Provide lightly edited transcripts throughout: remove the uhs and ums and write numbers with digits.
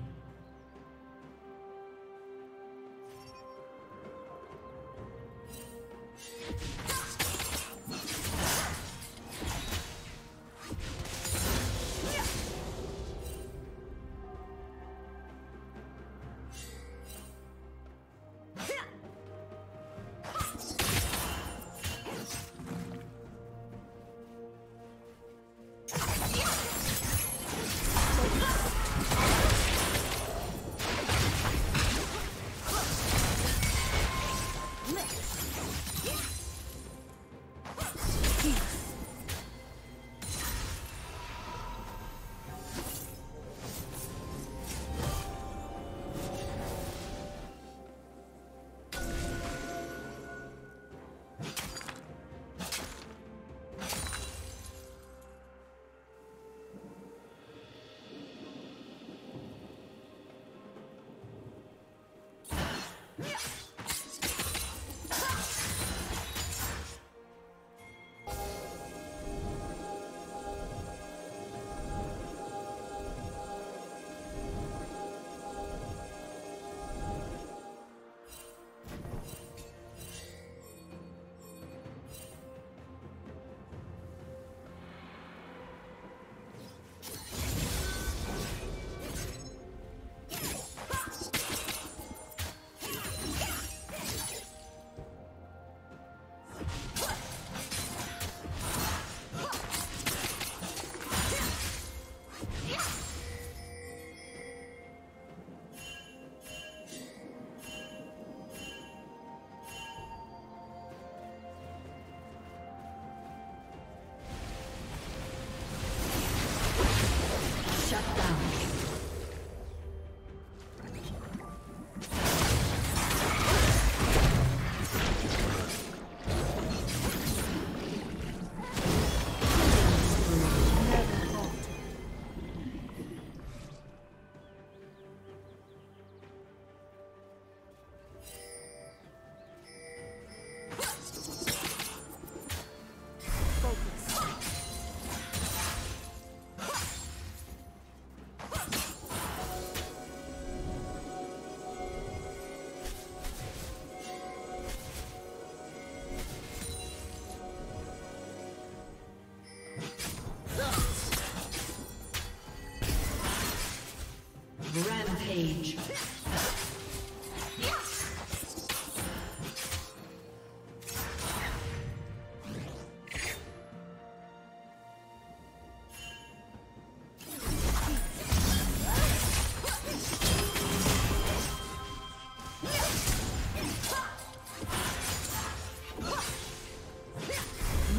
Rampage.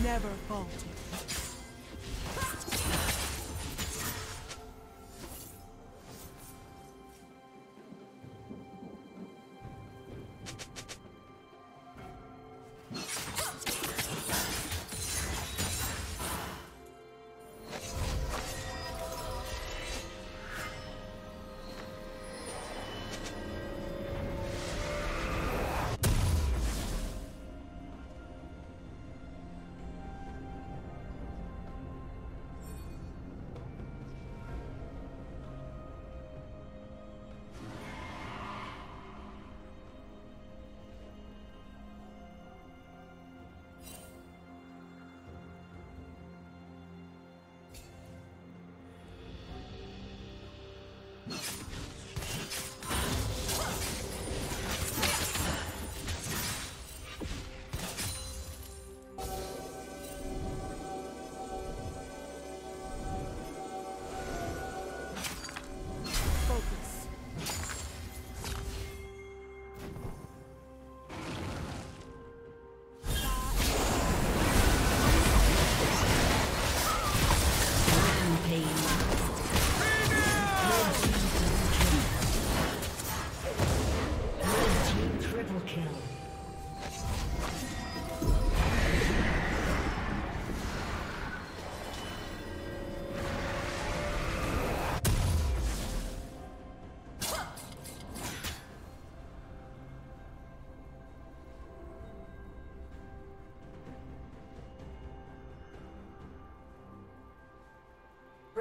Never falter.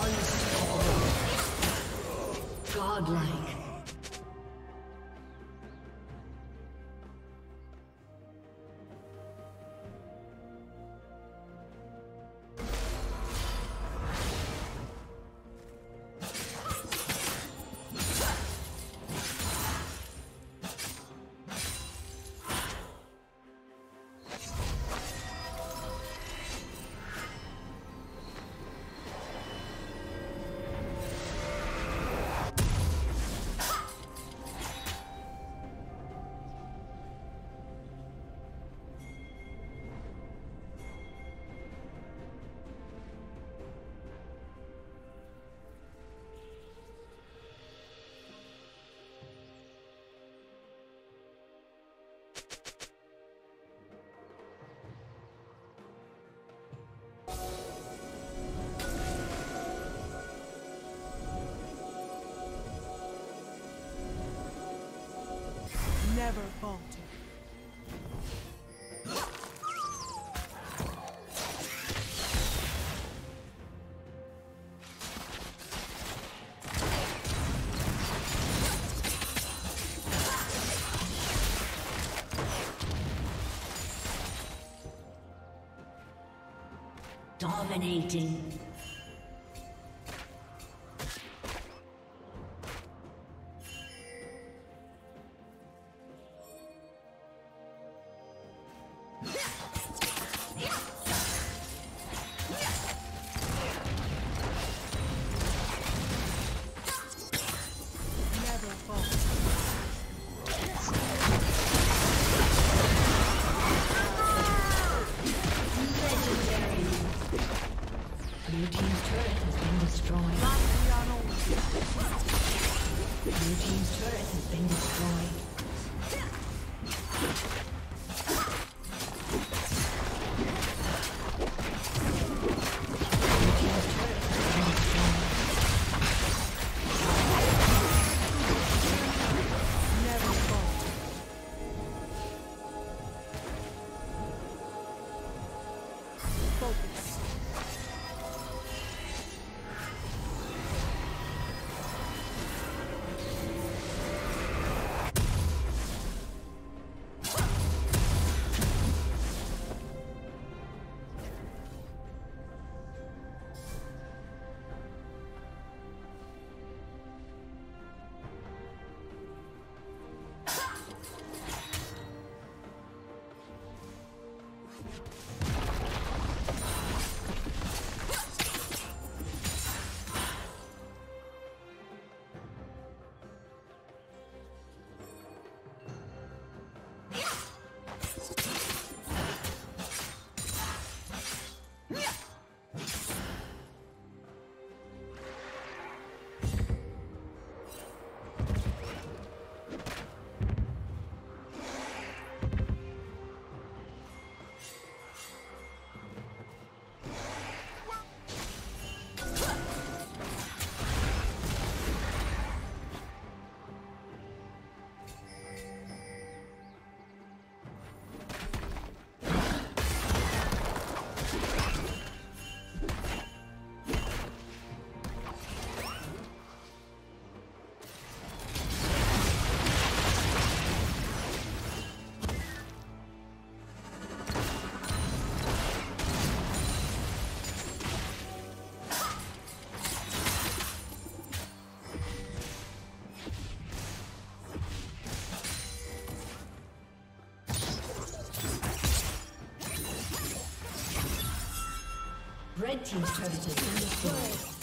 Unstoppable. Godlike. Never falter. Dominating. Red team's turret has been destroyed.